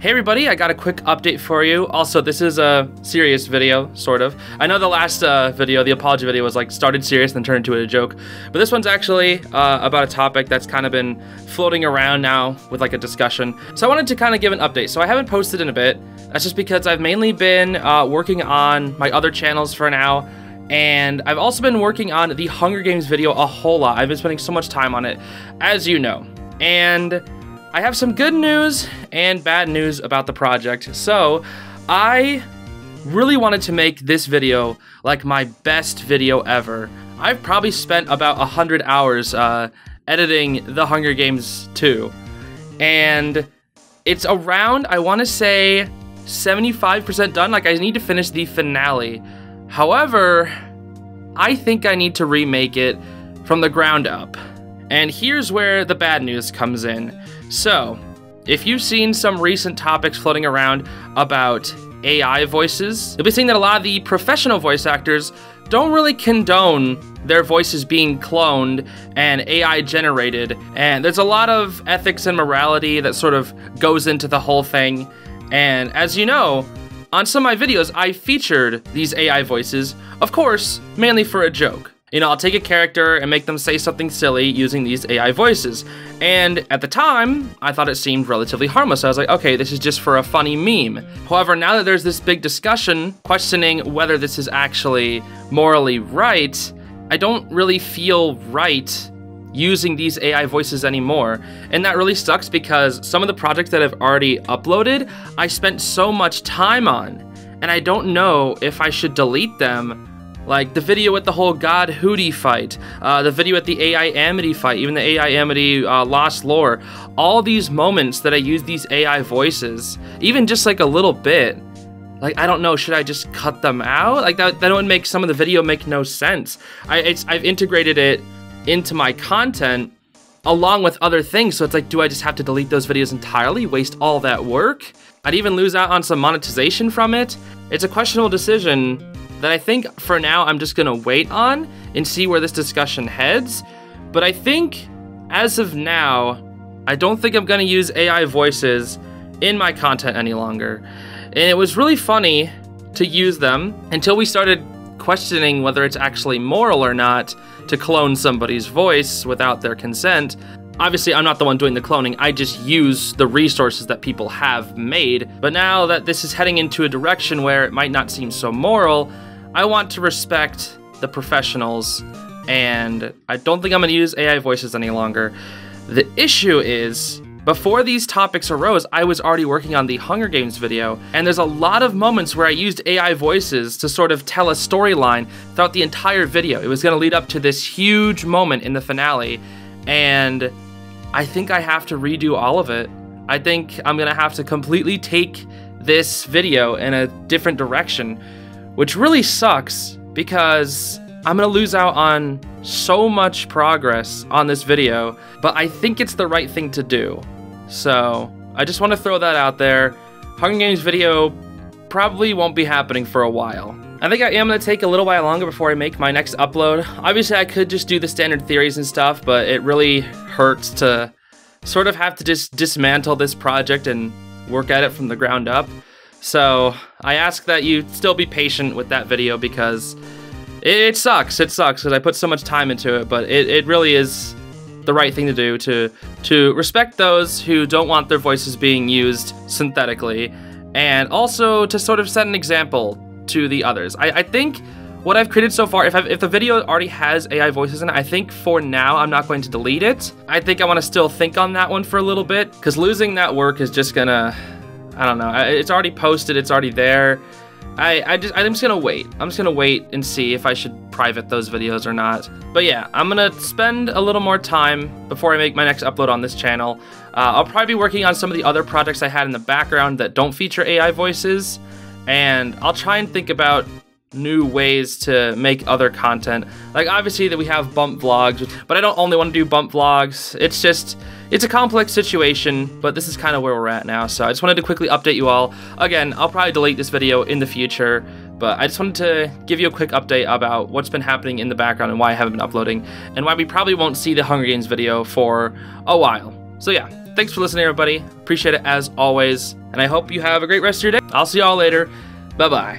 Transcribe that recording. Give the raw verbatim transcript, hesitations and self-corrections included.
Hey everybody, I got a quick update for you. Also, this is a serious video, sort of. I know the last uh, video, the apology video, was like started serious and then turned into a joke. But this one's actually uh, about a topic that's kind of been floating around now with like a discussion. So I wanted to kind of give an update. So I haven't posted in a bit. That's just because I've mainly been uh, working on my other channels for now. And I've also been working on the Hunger Games video a whole lot. I've been spending so much time on it, as you know. And I have some good news and bad news about the project. So I really wanted to make this video like my best video ever. I've probably spent about one hundred hours uh, editing The Hunger Games two. And it's around, I want to say, seventy-five percent done. Like, I need to finish the finale. However, I think I need to remake it from the ground up. And here's where the bad news comes in. So, if you've seen some recent topics floating around about A I voices, you'll be seeing that a lot of the professional voice actors don't really condone their voices being cloned and A I generated. And there's a lot of ethics and morality that sort of goes into the whole thing. And as you know, on some of my videos, I featured these A I voices, of course, mainly for a joke. You know, I'll take a character and make them say something silly using these A I voices. And at the time, I thought it seemed relatively harmless. I was like, okay, this is just for a funny meme. However, now that there's this big discussion questioning whether this is actually morally right, I don't really feel right using these A I voices anymore. And that really sucks because some of the projects that I've already uploaded, I spent so much time on. And I don't know if I should delete them. Like the video with the whole God Hootie fight, uh, the video at the A I Amity fight, even the A I Amity uh, Lost Lore. All these moments that I use these A I voices, even just like a little bit, like I don't know, should I just cut them out? Like that, that would make some of the video make no sense. I, it's, I've integrated it into my content along with other things, so it's like, do I just have to delete those videos entirely, waste all that work? I'd even lose out on some monetization from it. It's a questionable decision that I think for now I'm just gonna wait on and see where this discussion heads. But I think as of now, I don't think I'm gonna use A I voices in my content any longer. And it was really funny to use them until we started questioning whether it's actually moral or not to clone somebody's voice without their consent. Obviously, I'm not the one doing the cloning, I just use the resources that people have made. But now that this is heading into a direction where it might not seem so moral, I want to respect the professionals, and I don't think I'm gonna use A I voices any longer. The issue is, before these topics arose, I was already working on the Hunger Games video, and there's a lot of moments where I used A I voices to sort of tell a storyline throughout the entire video. It was gonna lead up to this huge moment in the finale, and I think I have to redo all of it. I think I'm gonna have to completely take this video in a different direction, which really sucks because I'm gonna lose out on so much progress on this video, but I think it's the right thing to do. So I just wanna throw that out there. Hunger Games video probably won't be happening for a while. I think I am gonna take a little while longer before I make my next upload. Obviously, I could just do the standard theories and stuff, but it really hurts to sort of have to just dismantle this project and work at it from the ground up. So I ask that you still be patient with that video because it sucks. It sucks because I put so much time into it, but it, it really is the right thing to do to, to respect those who don't want their voices being used synthetically, and also to sort of set an example to the others. I, I think what I've created so far, if, I've, if the video already has A I voices in it, I think for now I'm not going to delete it. I think I want to still think on that one for a little bit, because losing that work is just gonna, I don't know, it's already posted, it's already there. I, I just, I'm just gonna wait. I'm just gonna wait and see if I should private those videos or not. But yeah, I'm gonna spend a little more time before I make my next upload on this channel. Uh, I'll probably be working on some of the other projects I had in the background that don't feature A I voices. And I'll try and think about new ways to make other content. Like obviously that we have bump vlogs, but I don't only want to do bump vlogs. It's just, it's a complex situation, but this is kind of where we're at now. So I just wanted to quickly update you all. Again, I'll probably delete this video in the future, but I just wanted to give you a quick update about what's been happening in the background and why I haven't been uploading and why we probably won't see the Hunger Games video for a while. So yeah, thanks for listening everybody. Appreciate it as always. and I hope you have a great rest of your day. I'll see y'all later. Bye-bye.